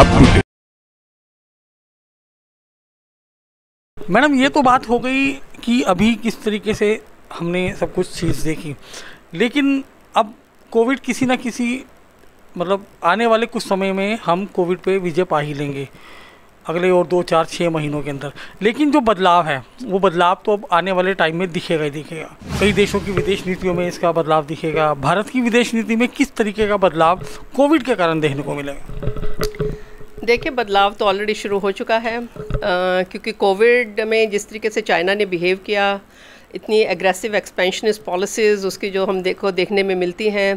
अब हम मैडम ये तो बात हो गई कि अभी किस तरीके से हमने सब कुछ चीज़ देखी, लेकिन अब कोविड किसी ना किसी मतलब आने वाले कुछ समय में हम कोविड पे विजय पा ही लेंगे अगले और 2, 4, 6 महीनों के अंदर। लेकिन जो बदलाव है वो बदलाव तो अब आने वाले टाइम में दिखेगा ही दिखेगा। कई देशों की विदेश नीतियों में इसका बदलाव दिखेगा। भारत की विदेश नीति में किस तरीके का बदलाव कोविड के कारण देखने को मिलेगा? देखिए, बदलाव तो ऑलरेडी शुरू हो चुका है क्योंकि कोविड में जिस तरीके से चाइना ने बिहेव किया, इतनी एग्रेसिव एक्सपेंशनिस्ट पॉलिसीज़ उसकी जो हम देखने में मिलती हैं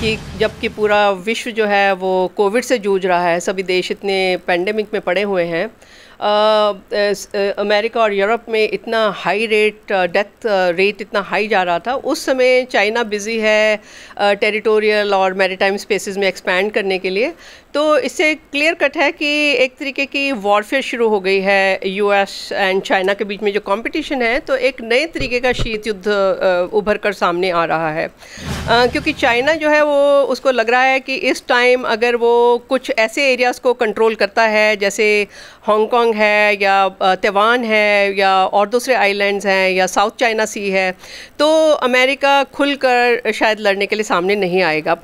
कि जबकि पूरा विश्व जो है वो कोविड से जूझ रहा है, सभी देश इतने पैंडेमिक में पड़े हुए हैं, अमेरिका और यूरोप में इतना हाई रेट डेथ रेट इतना हाई जा रहा था, उस समय चाइना बिज़ी है टेरिटोरियल और मैरीटाइम स्पेसेस में एक्सपैंड करने के लिए। तो इससे क्लियर कट है कि एक तरीके की वॉरफेयर शुरू हो गई है यूएस एंड चाइना के बीच में। जो कंपटीशन है तो एक नए तरीके का शीत युद्ध उभर कर सामने आ रहा है क्योंकि चाइना जो है वो उसको लग रहा है कि इस टाइम अगर वो कुछ ऐसे एरियाज़ को कंट्रोल करता है जैसे हांगकॉन्ग है या ताइवान है या और दूसरे आइलैंड्स हैं या साउथ चाइना सी है, तो अमेरिका खुलकर शायद लड़ने के लिए सामने नहीं आएगा।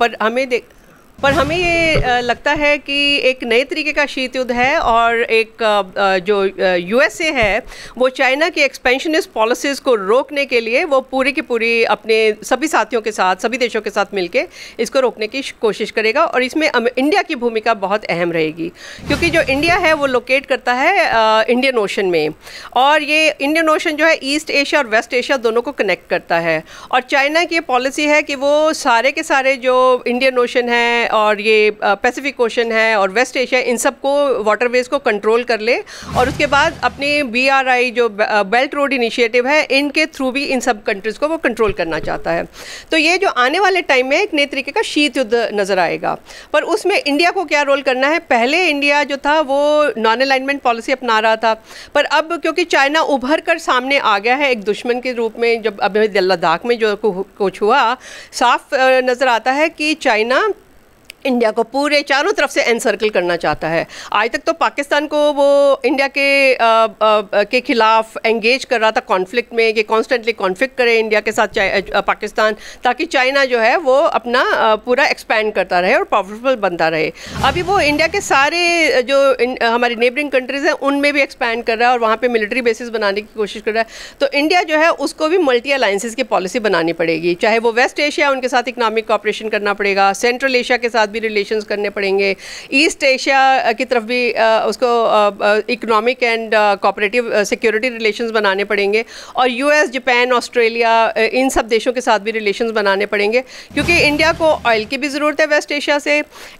पर हमें ये लगता है कि एक नए तरीके का शीत युद्ध है और एक जो यूएसए है वो चाइना की एक्सपेंशनिस्ट पॉलिसीज़ को रोकने के लिए वो पूरी की पूरी अपने सभी साथियों के साथ, सभी देशों के साथ मिलके इसको रोकने की कोशिश करेगा। और इसमें इंडिया की भूमिका बहुत अहम रहेगी क्योंकि जो इंडिया है वो लोकेट करता है इंडियन ओशन में, और ये इंडियन ओशन जो है ईस्ट एशिया और वेस्ट एशिया दोनों को कनेक्ट करता है। और चाइना की ये पॉलिसी है कि वो सारे के सारे जो इंडियन ओशन है और ये पैसिफिक ओशन है और वेस्ट एशिया, इन सब को वाटरवेज को कंट्रोल कर ले और उसके बाद अपने BRI जो बेल्ट रोड इनिशिएटिव है इनके थ्रू भी इन सब कंट्रीज़ को वो कंट्रोल करना चाहता है। तो ये जो आने वाले टाइम में एक नए तरीके का शीत युद्ध नज़र आएगा, पर उसमें इंडिया को क्या रोल करना है? पहले इंडिया जो था वो नॉन अलाइनमेंट पॉलिसी अपना रहा था, पर अब क्योंकि चाइना उभर कर सामने आ गया है एक दुश्मन के रूप में, जब अभी लद्दाख में जो कुछ हुआ, साफ नज़र आता है कि चाइना इंडिया को पूरे चारों तरफ से एनसर्कल करना चाहता है। आज तक तो पाकिस्तान को वो इंडिया के ख़िलाफ़ एंगेज कर रहा था कॉन्फ्लिक्ट में कि कॉन्स्टेंटली कॉन्फ्लिक्ट करें इंडिया के साथ पाकिस्तान, ताकि चाइना जो है वो अपना पूरा एक्सपैंड करता रहे और प्रॉफिटेबल बनता रहे। अभी वो इंडिया के सारे जो हमारी नेबरिंग कंट्रीज़ हैं उनमें भी एक्सपैंड कर रहा है और वहाँ पर मिलिट्री बेसिस बनाने की कोशिश कर रहा है। तो इंडिया जो है उसको भी मल्टी अलाइंसेस की पॉलिसी बनानी पड़ेगी, चाहे वो वेस्ट एशिया, उनके साथ इकनॉमिक कॉपरेशन करना पड़ेगा, सेंट्रल एशिया के साथ भी रिलेशंस करने पड़ेंगे, ईस्ट एशिया की तरफ भी उसको economic and cooperative security relations बनाने पड़ेंगे, और यूएस, जापान, ऑस्ट्रेलिया, इन सब देशों के साथ भी रिलेशंस बनाने पड़ेंगे क्योंकि इंडिया को ऑयल की भी ज़रूरत है वेस्ट एशिया से।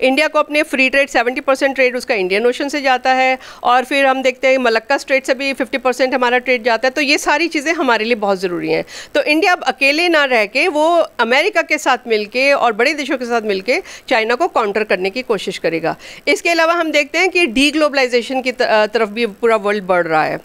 इंडिया को अपने फ्री ट्रेड 70% ट्रेड उसका इंडियन ओशन से जाता है, और फिर हम देखते हैं मलक्का स्ट्रेट से भी 50% हमारा ट्रेड जाता है। तो ये सारी चीज़ें हमारे लिए बहुत ज़रूरी हैं। तो इंडिया अब अकेले ना रह के वो अमेरिका के साथ मिलकर और बड़े देशों के साथ मिलकर चाइना को काउंटर करने की कोशिश करेगा। इसके अलावा हम देखते हैं कि डीग्लोबलाइजेशन की तरफ भी पूरा वर्ल्ड बढ़ रहा है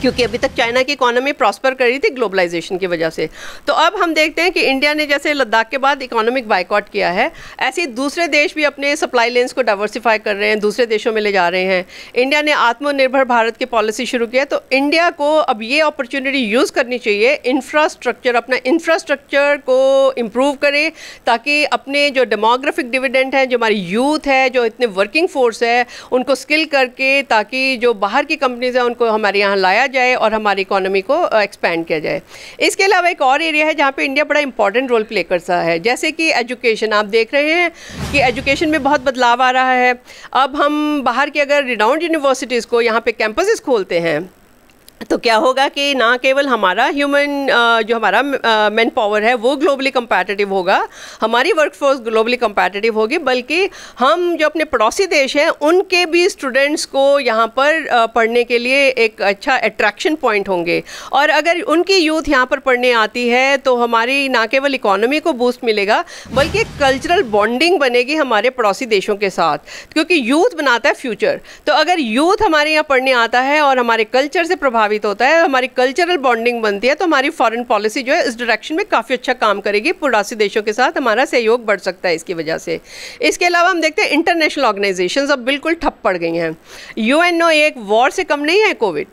क्योंकि अभी तक चाइना की इकोनॉमी प्रॉस्पर कर रही थी ग्लोबलाइजेशन की वजह से। तो अब हम देखते हैं कि इंडिया ने जैसे लद्दाख के बाद इकोनॉमिक बाइकॉट किया है, ऐसे ही दूसरे देश भी अपने सप्लाई लेंस को डाइवर्सिफाई कर रहे हैं, दूसरे देशों में ले जा रहे हैं। इंडिया ने आत्मनिर्भर भारत की पॉलिसी शुरू की है, तो इंडिया को अब ये अपॉर्चुनिटी यूज़ करनी चाहिए, इंफ्रास्ट्रक्चर, अपना इंफ्रास्ट्रक्चर को इम्प्रूव करे ताकि अपने जो डेमोग्राफिक डिविडेंड है, जो हमारी यूथ है, जो इतने वर्किंग फोर्स है, उनको स्किल करके ताकि जो बाहर की कंपनीज़ हैं उनको हमारे यहाँ लाया जाए और हमारी इकोनॉमी को एक्सपैंड किया जाए। इसके अलावा एक और एरिया है जहाँ पे इंडिया बड़ा इंपॉर्टेंट रोल प्ले करता है, जैसे कि एजुकेशन। आप देख रहे हैं कि एजुकेशन में बहुत बदलाव आ रहा है। अब हम बाहर के अगर रिनाउंड यूनिवर्सिटीज़ को यहाँ पे कैंपसेस खोलते हैं तो क्या होगा कि ना केवल हमारा ह्यूमन जो हमारा मैन पावर है वो ग्लोबली कंपैटिटिव होगा, हमारी वर्कफोर्स ग्लोबली कंपैटिटिव होगी, बल्कि हम जो अपने पड़ोसी देश हैं उनके भी स्टूडेंट्स को यहाँ पर पढ़ने के लिए एक अच्छा अट्रैक्शन पॉइंट होंगे। और अगर उनकी यूथ यहाँ पर पढ़ने आती है तो हमारी ना केवल इकोनॉमी को बूस्ट मिलेगा बल्कि एक कल्चरल बॉन्डिंग बनेगी हमारे पड़ोसी देशों के साथ, क्योंकि यूथ बनाता है फ्यूचर। तो अगर यूथ हमारे यहाँ पढ़ने आता है और हमारे कल्चर से प्रभावित साबित होता है, हमारी कल्चरल बॉन्डिंग बनती है, तो हमारी फॉरेन पॉलिसी जो है इस डायरेक्शन में काफ़ी अच्छा काम करेगी। पड़ोसी देशों के साथ हमारा सहयोग बढ़ सकता है इसकी वजह से। इसके अलावा हम देखते हैं इंटरनेशनल ऑर्गेनाइजेशंस अब बिल्कुल ठप पड़ गई हैं। यूएनओ एक वॉर से कम नहीं है। कोविड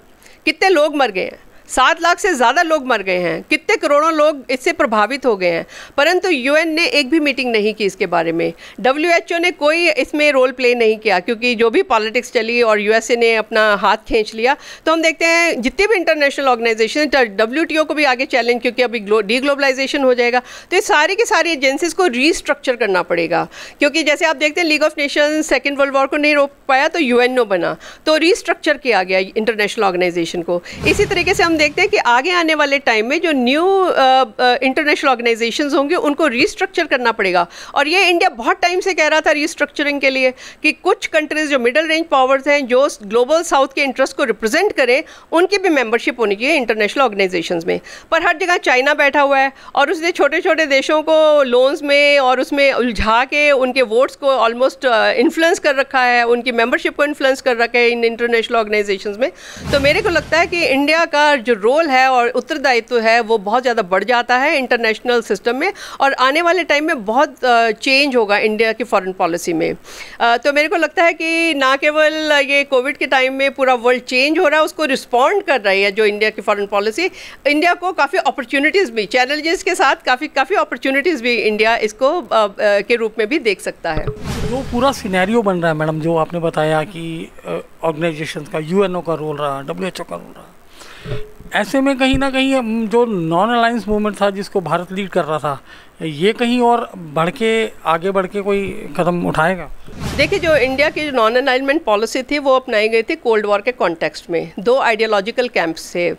कितने लोग मर गए हैं, 7 लाख से ज़्यादा लोग मर गए हैं, कितने करोड़ों लोग इससे प्रभावित हो गए हैं, परंतु यूएन ने एक भी मीटिंग नहीं की इसके बारे में। WHO ने कोई इसमें रोल प्ले नहीं किया, क्योंकि जो भी पॉलिटिक्स चली और USA ने अपना हाथ खींच लिया। तो हम देखते हैं जितने भी इंटरनेशनल ऑर्गेनाइजेशन, WTO को भी आगे चैलेंज, क्योंकि अभी डीग्लोबलाइजेशन हो जाएगा, तो ये सारी की सारी एजेंसीज़ को रीस्ट्रक्चर करना पड़ेगा। क्योंकि जैसे आप देखते हैं League of Nation second world war को नहीं रोक पाया तो UNO बना, तो रीस्ट्रक्चर किया गया इंटरनेशनल ऑर्गेनाइजेशन को। इसी तरीके से हम देखते हैं कि आगे आने वाले टाइम में जो न्यू इंटरनेशनल ऑर्गेनाइजेशंस होंगे उनको रीस्ट्रक्चर करना पड़ेगा। और ये इंडिया बहुत टाइम से कह रहा था रीस्ट्रक्चरिंग के लिए कि कुछ कंट्रीज जो मिडिल रेंज पावर्स हैं, जो ग्लोबल साउथ के इंटरेस्ट को रिप्रेजेंट करें, उनकी भी मेंबरशिप होनी चाहिए इंटरनेशनल ऑर्गेनाइजेशंस में। पर हर जगह चाइना बैठा हुआ है और उसने छोटे छोटे देशों को लोन्स में और उसमें उलझा के उनके वोट्स को ऑलमोस्ट इन्फ्लुएंस कर रखा है, उनकी मेंबरशिप को इन्फ्लुएंस कर रखा है इन इंटरनेशनल ऑर्गेनाइजेशंस में। तो मेरे को लगता है कि इंडिया का जो रोल है और उत्तरदायित्व है वो बहुत ज़्यादा बढ़ जाता है इंटरनेशनल सिस्टम में, और आने वाले टाइम में बहुत चेंज होगा इंडिया की फॉरेन पॉलिसी में। तो मेरे को लगता है कि ना केवल ये कोविड के टाइम में पूरा वर्ल्ड चेंज हो रहा है, उसको रिस्पॉन्ड कर रही है जो इंडिया की फॉरेन पॉलिसी। इंडिया को काफ़ी अपॉर्चुनिटीज़ भी, चैलेंजेस के साथ काफ़ी अपॉर्चुनिटीज़ भी इंडिया इसको के रूप में भी देख सकता है। जो पूरा सिनेरियो बन रहा है मैडम, जो आपने बताया कि ऑर्गेनाइजेशन का UNO का रोल रहा, WHO का रोल रहा, ऐसे में कहीं ना कहीं जो नॉन अलायंस मूवमेंट था जिसको भारत लीड कर रहा था, ये कहीं और बढ़ के आगे बढ़ के कोई कदम उठाएगा? देखिए, जो इंडिया की जो नॉन अलाइनमेंट पॉलिसी थी वो अपनाई गई थी कोल्ड वॉर के कॉन्टेक्स्ट में। 2 आइडियोलॉजिकल कैंप्स थे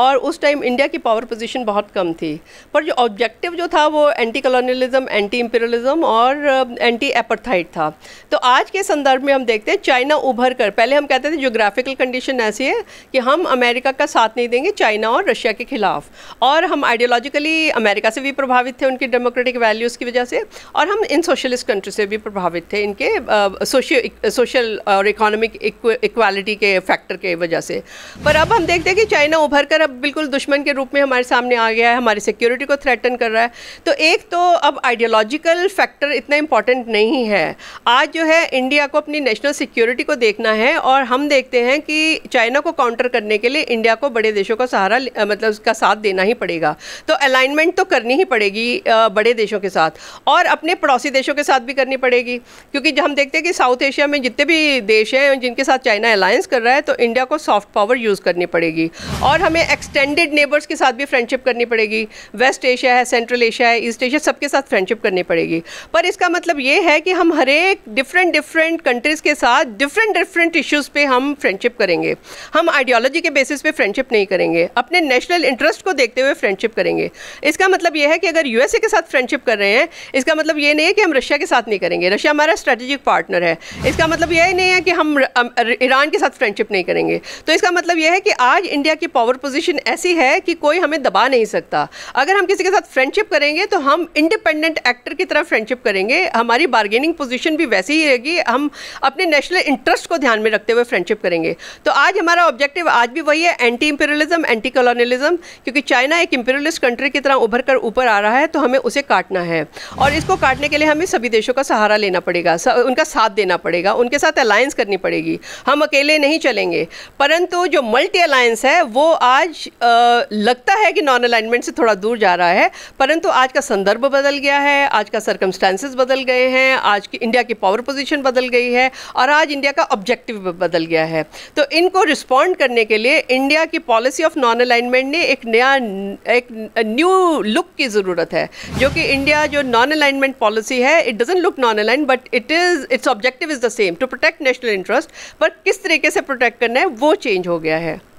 और उस टाइम इंडिया की पावर पोजीशन बहुत कम थी, पर जो ऑब्जेक्टिव जो था वो एंटी कॉलोनियलिज्म, एंटी इंपीरियलिज्म और एंटी एपार्थाइड था। तो आज के संदर्भ में हम देखते हैं चाइना उभर कर, पहले हम कहते थे ज्योग्राफिकल कंडीशन ऐसी है कि हम अमेरिका का साथ नहीं देंगे चाइना और रशिया के खिलाफ, और हम आइडियोलॉजिकली अमेरिका से भी प्रभावित थे उनके डेमोक्रेटिक वैल्यूज़ की वजह से, और हम इन सोशलिस्ट कंट्री से भी प्रभावित थे इनके सोशल और इकोनॉमिक इक्वालिटी के फैक्टर के वजह से। पर अब हम देखते हैं कि चाइना उभर कर अब बिल्कुल दुश्मन के रूप में हमारे सामने आ गया है, हमारी सिक्योरिटी को थ्रेटन कर रहा है। तो एक तो अब आइडियोलॉजिकल फैक्टर इतना इम्पॉर्टेंट नहीं है। आज जो है इंडिया को अपनी नेशनल सिक्योरिटी को देखना है, और हम देखते हैं कि चाइना को काउंटर करने के लिए इंडिया को बड़े देशों का सहारा मतलब उसका साथ देना ही पड़ेगा। तो अलाइनमेंट तो करनी ही पड़ेगी बड़े देशों के साथ, और अपने पड़ोसी देशों के साथ भी करनी पड़ेगी, क्योंकि हम देखते हैं कि साउथ एशिया में जितने भी देश हैं जिनके साथ चाइना अलायंस कर रहा है, तो इंडिया को सॉफ्ट पावर यूज़ करनी पड़ेगी, और हमें एक्सटेंडेड नेबर्स के साथ भी फ्रेंडशिप करनी पड़ेगी। वेस्ट एशिया है, सेंट्रल एशिया है, ईस्ट एशिया, सबके साथ फ्रेंडशिप करनी पड़ेगी। पर इसका मतलब ये है कि हम हर एक डिफरेंट कंट्रीज़ के साथ डिफरेंट इश्यूज़ पर हम फ्रेंडशिप करेंगे। हम आइडियोलॉजी के बेसिस पे फ्रेंडशिप नहीं करेंगे, अपने नेशनल इंटरेस्ट को देखते हुए फ्रेंडशिप करेंगे। इसका मतलब यह है कि अगर USA के साथ फ्रेंडशिप कर रहे हैं, इसका मतलब ये नहीं है कि हम रशिया के साथ नहीं करेंगे, रशिया हमारा स्ट्रेटेजिक पार्टनर है। इसका मतलब यह नहीं है कि हम ईरान के साथ फ्रेंडशिप नहीं करेंगे। तो इसका मतलब यह है कि आज इंडिया की पावर पोजीशन ऐसी है कि कोई हमें दबा नहीं सकता। अगर हम किसी के साथ फ्रेंडशिप करेंगे तो हम इंडिपेंडेंट एक्टर की तरह फ्रेंडशिप करेंगे, हमारी बार्गेनिंग पोजीशन भी वैसी ही रहेगी, हम अपने नेशनल इंटरेस्ट को ध्यान में रखते हुए फ्रेंडशिप करेंगे। तो आज हमारा ऑब्जेक्टिव आज भी वही है, एंटी इंपीरियलिज्म, एंटी कॉलोनियलिज्म, क्योंकि चाइना एक इंपीरियलिस्ट कंट्री की तरह उभर कर ऊपर आ रहा है, तो हमें उसे काटना है। और इसको काटने के लिए हमें सभी देशों का सहारा लेना पड़ेगा, उनका साथ देना पड़ेगा, उनके साथ अलायंस करनी पड़ेगी, हम अकेले नहीं चलेंगे। परंतु जो मल्टी अलायंस है वो आज लगता है कि नॉन अलाइनमेंट से थोड़ा दूर जा रहा है, परंतु आज का संदर्भ बदल गया है, आज का सर्कमस्टांसेस बदल गए हैं, आज की इंडिया की पावर पोजीशन बदल गई है, और आज इंडिया का ऑब्जेक्टिव बदल गया है। तो इनको रिस्पॉन्ड करने के लिए इंडिया की पॉलिसी ऑफ नॉन अलाइनमेंट ने एक न्यू लुक की ज़रूरत है, जो कि इंडिया जो नॉन अलाइनमेंट पॉलिसी है, it doesn't look non align, but its objective is the same to protect national interest, पर किस तरीके से प्रोटेक्ट करना है वो चेंज हो गया है।